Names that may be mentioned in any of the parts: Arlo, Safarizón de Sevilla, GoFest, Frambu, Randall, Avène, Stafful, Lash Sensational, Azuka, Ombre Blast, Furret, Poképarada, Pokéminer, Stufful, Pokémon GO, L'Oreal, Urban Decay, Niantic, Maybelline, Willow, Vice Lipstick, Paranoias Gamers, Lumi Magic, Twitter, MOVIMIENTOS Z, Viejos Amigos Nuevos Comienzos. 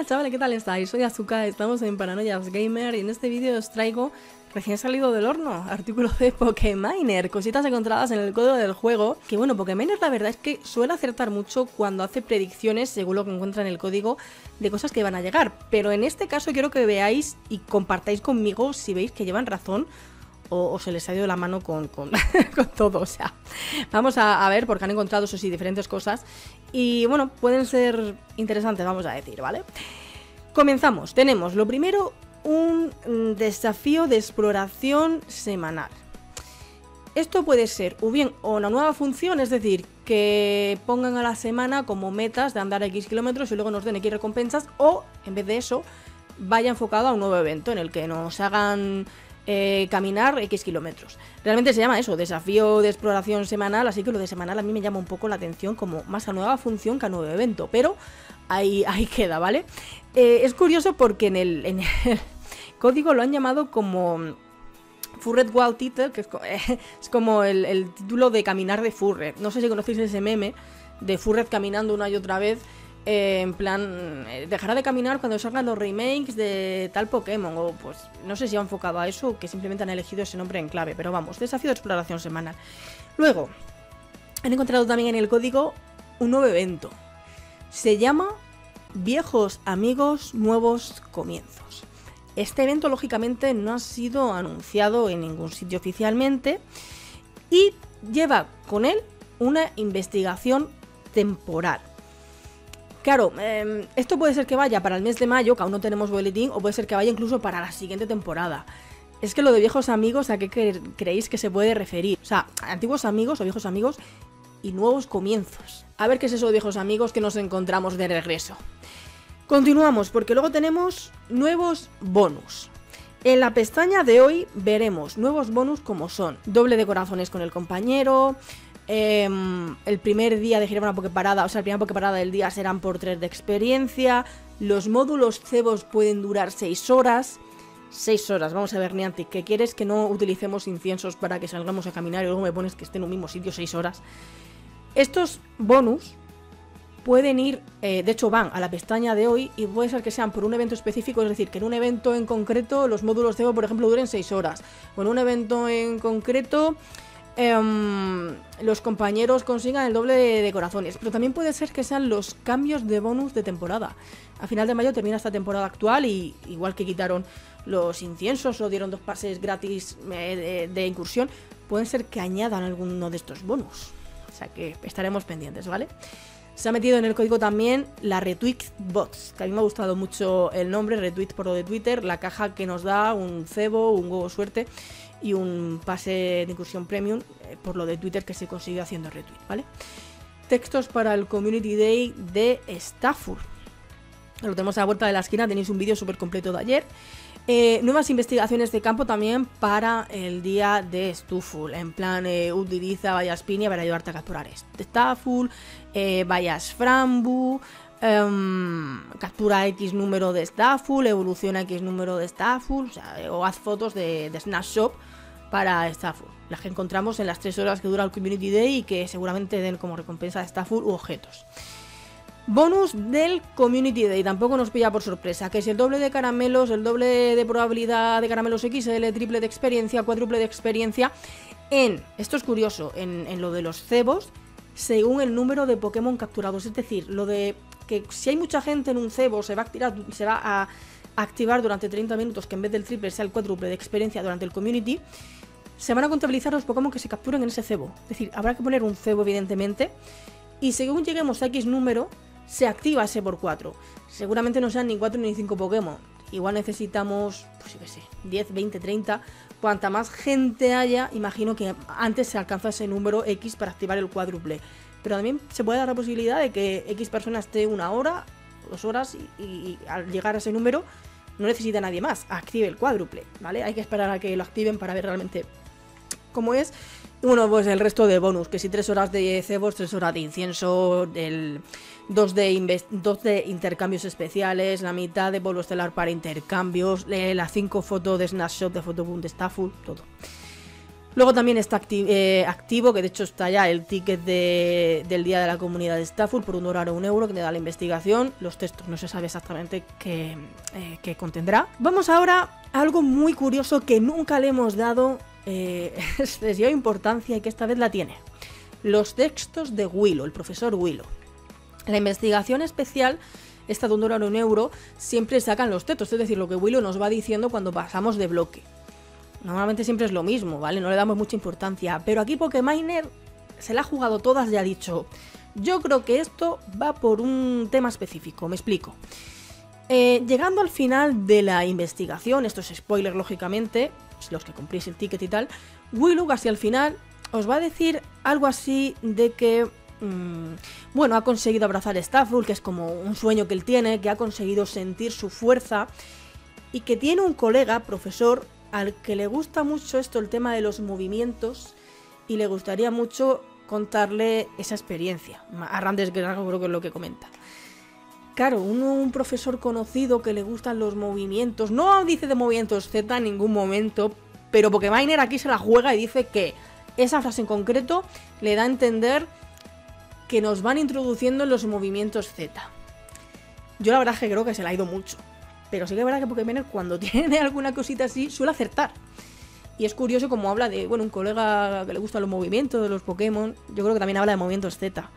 Hola chavales, ¿qué tal estáis? Soy Azuka, estamos en Paranoias Gamers y en este vídeo os traigo recién salido del horno, artículo de Pokéminer, cositas encontradas en el código del juego. Que bueno, Pokéminer la verdad es que suele acertar mucho cuando hace predicciones, según lo que encuentra en el código, de cosas que van a llegar. Pero en este caso quiero que veáis y compartáis conmigo si veis que llevan razón o se les ha ido la mano con todo. O sea, vamos a ver, porque han encontrado, eso sí, diferentes cosas. Y bueno, pueden ser interesantes, vamos a decir, ¿vale? Comenzamos. Tenemos lo primero, un desafío de exploración semanal. Esto puede ser o bien una nueva función, es decir, que pongan a la semana como metas de andar X kilómetros y luego nos den X recompensas, o en vez de eso vaya enfocado a un nuevo evento en el que nos hagan caminar X kilómetros. Realmente se llama eso, desafío de exploración semanal, así que lo de semanal a mí me llama un poco la atención, como más a nueva función que a nuevo evento, pero ahí queda, ¿vale? Es curioso porque en el código lo han llamado como Furret Wow Title, que es como el título de caminar de Furret. No sé si conocéis ese meme de Furret caminando una y otra vez, en plan, dejará de caminar cuando salgan los remakes de tal Pokémon, o pues no sé si han enfocado a eso o que simplemente han elegido ese nombre en clave, pero vamos, desafío de exploración semanal. Luego, han encontrado también en el código un nuevo evento. Se llama Viejos Amigos Nuevos Comienzos. Este evento lógicamente no ha sido anunciado en ningún sitio oficialmente y lleva con él una investigación temporal. Claro, esto puede ser que vaya para el mes de mayo, que aún no tenemos boletín, o puede ser que vaya incluso para la siguiente temporada. Es que lo de viejos amigos, ¿a qué creéis que se puede referir? O sea, antiguos amigos o viejos amigos y nuevos comienzos. A ver qué es eso de viejos amigos que nos encontramos de regreso. Continuamos, porque luego tenemos nuevos bonus. En la pestaña de hoy veremos nuevos bonus como son doble de corazones con el compañero, el primer día de girar una Poképarada, o sea, el primer Poképarada del día serán por 3 de experiencia. Los módulos cebos pueden durar 6 horas. 6 horas, vamos a ver, Niantic, ¿qué quieres? Que no utilicemos inciensos para que salgamos a caminar y luego me pones que esté en un mismo sitio 6 horas. Estos bonus pueden ir, de hecho van a la pestaña de hoy y puede ser que sean por un evento específico, es decir, que en un evento en concreto los módulos cebo, por ejemplo, duren 6 horas. O en un evento en concreto los compañeros consigan el doble de corazones, pero también puede ser que sean los cambios de bonus de temporada. A final de mayo termina esta temporada actual y igual que quitaron los inciensos o dieron 2 pases gratis de incursión, pueden ser que añadan alguno de estos bonus. O sea que estaremos pendientes, ¿vale? Se ha metido en el código también la retweet box, que a mí me ha gustado mucho el nombre, retweet por lo de Twitter, la caja que nos da un cebo, un huevo suerte y un pase de incursión premium por lo de Twitter que se consigue haciendo retweet, ¿vale? Textos para el Community Day de Stafful. Lo tenemos a la vuelta de la esquina, tenéis un vídeo súper completo de ayer. Nuevas investigaciones de campo también para el día de Stufful. En plan, utiliza bayas piña para ayudarte a capturar Stafful, bayas frambu, captura X número de Stafful, evoluciona X número de Stafful, o haz fotos de snapshot para Stafful. Las que encontramos en las 3 horas que dura el Community Day y que seguramente den como recompensa a Stafful u objetos. Bonus del Community Day, tampoco nos pilla por sorpresa, que es el doble de caramelos, el doble de probabilidad de caramelos XL, triple de experiencia, cuádruple de experiencia en, esto es curioso, en lo de los cebos, según el número de Pokémon capturados. Es decir, lo de que si hay mucha gente en un cebo se va a activar durante 30 minutos, que en vez del triple sea el cuádruple de experiencia durante el Community, se van a contabilizar los Pokémon que se capturen en ese cebo. Es decir, habrá que poner un cebo evidentemente y según lleguemos a X número, se activa ese por 4. Seguramente no sean ni 4 ni 5 Pokémon. Igual necesitamos, pues yo qué sé, 10, 20, 30. Cuanta más gente haya, imagino que antes se alcanza ese número X para activar el cuádruple. Pero también se puede dar la posibilidad de que X persona esté una hora, 2 horas y al llegar a ese número no necesita a nadie más. Active el cuádruple, ¿vale? Hay que esperar a que lo activen para ver realmente cómo es. Y bueno, pues el resto de bonus, que si 3 horas de cebos, 3 horas de incienso, del 2 de intercambios especiales, la mitad de polvo estelar para intercambios, las 5 fotos de snapshot de Photoboom de Stafful, todo. Luego también está activo, que de hecho está ya el ticket del Día de la Comunidad de Stafful por $1 o 1€, que te da la investigación. Los textos no se sabe exactamente qué contendrá. Vamos ahora a algo muy curioso que nunca le hemos dado excesiva importancia y que esta vez la tiene. Los textos de Willow, el profesor Willow. La investigación especial, esta de $1 o 1€, siempre sacan los textos, es decir, lo que Willow nos va diciendo cuando pasamos de bloque. Normalmente siempre es lo mismo, ¿vale? No le damos mucha importancia. Pero aquí Pokéminer se la ha jugado todas y ha dicho: yo creo que esto va por un tema específico, me explico. Llegando al final de la investigación, esto es spoiler lógicamente, los que cumplís el ticket y tal, Willow casi al final os va a decir algo así de que, bueno, ha conseguido abrazar a Stafful, que es como un sueño que él tiene, que ha conseguido sentir su fuerza y que tiene un colega, profesor, al que le gusta mucho esto, el tema de los movimientos, y le gustaría mucho contarle esa experiencia. A Randall creo que es lo que comenta. Claro, un profesor conocido que le gustan los movimientos, no dice de movimientos Z en ningún momento, pero Pokéminer aquí se la juega y dice que esa frase en concreto le da a entender que nos van introduciendo en los movimientos Z. Yo la verdad es que creo que se la ha ido mucho. Pero sí que es verdad que Pokémon cuando tiene alguna cosita así suele acertar. Y es curioso como habla de, bueno, un colega que le gustan los movimientos de los Pokémon. Yo creo que también habla de movimientos Z.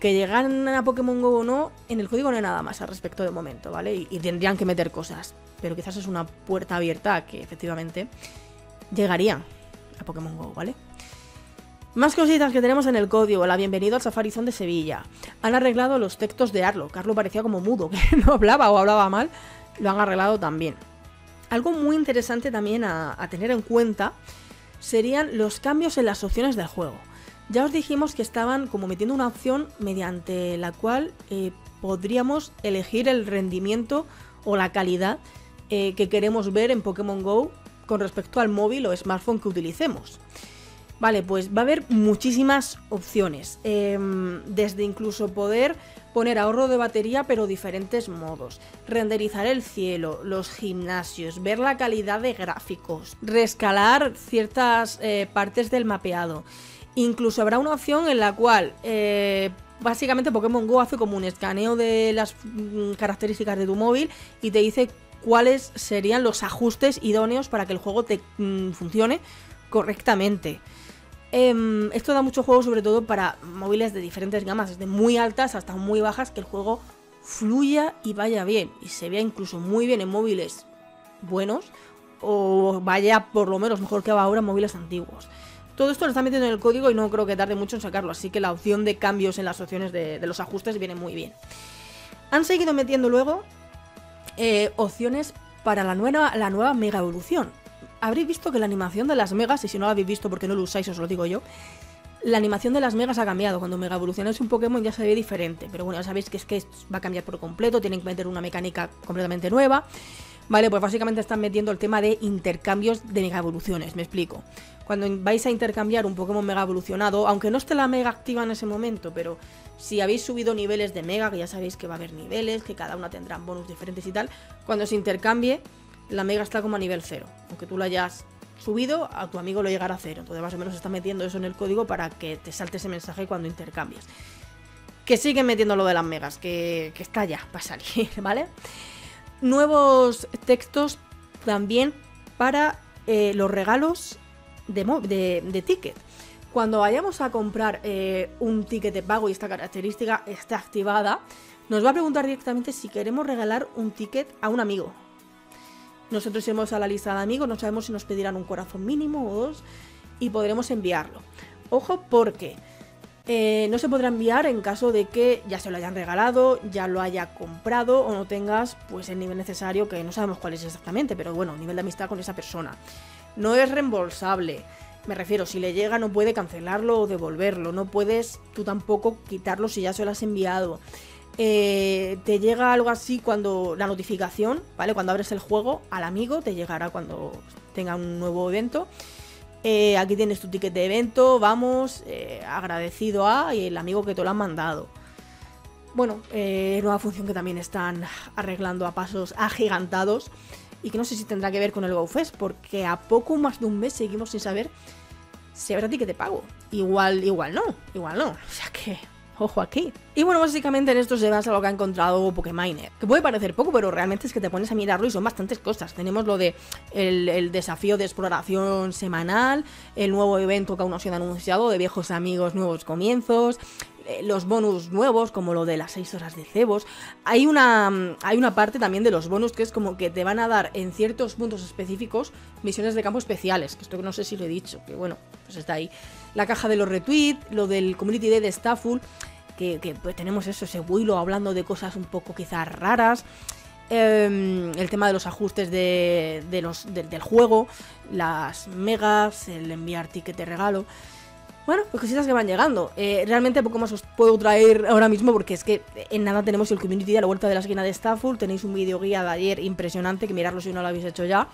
Que llegan a Pokémon GO o no, en el código no hay nada más al respecto de momento, ¿vale? Y tendrían que meter cosas. Pero quizás es una puerta abierta a que efectivamente llegarían a Pokémon GO, ¿vale? Más cositas que tenemos en el código. La bienvenida al Safarizón de Sevilla. Han arreglado los textos de Arlo. Que Arlo parecía como mudo, que no hablaba o hablaba mal. Lo han arreglado también. Algo muy interesante también a tener en cuenta serían los cambios en las opciones del juego. Ya os dijimos que estaban como metiendo una opción mediante la cual podríamos elegir el rendimiento o la calidad que queremos ver en Pokémon GO con respecto al móvil o smartphone que utilicemos. Vale, pues va a haber muchísimas opciones, desde incluso poder poner ahorro de batería pero diferentes modos, renderizar el cielo, los gimnasios, ver la calidad de gráficos, reescalar ciertas partes del mapeado. Incluso habrá una opción en la cual básicamente Pokémon GO hace como un escaneo de las características de tu móvil y te dice cuáles serían los ajustes idóneos para que el juego te funcione correctamente. Esto da mucho juego, sobre todo para móviles de diferentes gamas, desde muy altas hasta muy bajas, que el juego fluya y vaya bien, y se vea incluso muy bien en móviles buenos, o vaya por lo menos mejor que va ahora en móviles antiguos. Todo esto lo están metiendo en el código y no creo que tarde mucho en sacarlo, así que la opción de cambios en las opciones de los ajustes viene muy bien. Han seguido metiendo luego opciones para la nueva mega evolución. Habréis visto que la animación de las megas, y si no la habéis visto porque no lo usáis os lo digo yo, la animación de las megas ha cambiado. Cuando mega evolucionáis un Pokémon ya se ve diferente, pero bueno, ya sabéis que es que va a cambiar por completo, tienen que meter una mecánica completamente nueva. Vale, pues básicamente están metiendo el tema de intercambios de mega evoluciones, me explico. Cuando vais a intercambiar un Pokémon mega evolucionado, aunque no esté la mega activa en ese momento, pero si habéis subido niveles de mega, que ya sabéis que va a haber niveles, que cada una tendrán bonus diferentes y tal, cuando se intercambie, la mega está como a nivel 0. Aunque tú la hayas subido, a tu amigo lo llegará a 0. Entonces más o menos está metiendo eso en el código para que te salte ese mensaje cuando intercambias. Que siguen metiendo lo de las megas, que está ya para salir, ¿vale? Nuevos textos también para los regalos de ticket. Cuando vayamos a comprar un ticket de pago y esta característica está activada, nos va a preguntar directamente si queremos regalar un ticket a un amigo. Nosotros iremos a la lista de amigos, no sabemos si nos pedirán un corazón mínimo o dos y podremos enviarlo. Ojo, porque no se podrá enviar en caso de que ya se lo hayan regalado, ya lo haya comprado o no tengas pues el nivel necesario, que no sabemos cuál es exactamente, pero bueno, nivel de amistad con esa persona. No es reembolsable, me refiero, si le llega no puede cancelarlo o devolverlo, no puedes tú tampoco quitarlo si ya se lo has enviado. Te llega algo así cuando la notificación, ¿vale? Cuando abres el juego, al amigo te llegará cuando tenga un nuevo evento. Aquí tienes tu ticket de evento, vamos, agradecido a el amigo que te lo han mandado. Bueno, nueva función que también están arreglando a pasos agigantados y que no sé si tendrá que ver con el GoFest, porque a poco más de un mes seguimos sin saber si habrá ticket de pago. Igual no. O sea que... ojo aquí. Y bueno, básicamente en esto se basa lo que ha encontrado Pokéminer, que puede parecer poco, pero realmente es que te pones a mirarlo y son bastantes cosas. Tenemos lo de el desafío de exploración semanal, el nuevo evento que aún no se ha anunciado de Viejos Amigos Nuevos Comienzos, los bonus nuevos, como lo de las 6 horas de cebos. Hay una parte también de los bonus que es como que te van a dar en ciertos puntos específicos misiones de campo especiales, que esto no sé si lo he dicho, que bueno, pues está ahí. La caja de los retweets, lo del Community Day de Stafful, que pues tenemos eso, ese Willow hablando de cosas un poco quizás raras. El tema de los ajustes del juego, las megas, el enviar ticket de regalo. Bueno, pues cositas que van llegando. Realmente poco más os puedo traer ahora mismo, porque es que en nada tenemos el community a la vuelta de la esquina de Stafful. Tenéis un video guía de ayer impresionante, que mirarlo si no lo habéis hecho ya.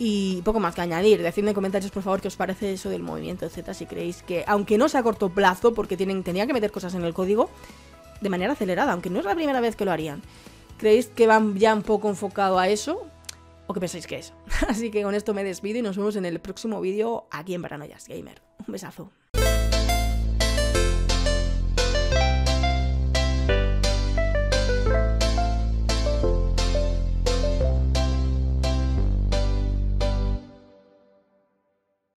Y poco más que añadir. Decidme en comentarios, por favor, qué os parece eso del movimiento Z, si creéis que, aunque no sea a corto plazo, porque tenía que meter cosas en el código de manera acelerada, aunque no es la primera vez que lo harían, ¿creéis que van ya un poco enfocado a eso? ¿O qué pensáis que es? Así que con esto me despido y nos vemos en el próximo vídeo aquí en Paranoias Gamer. Un besazo.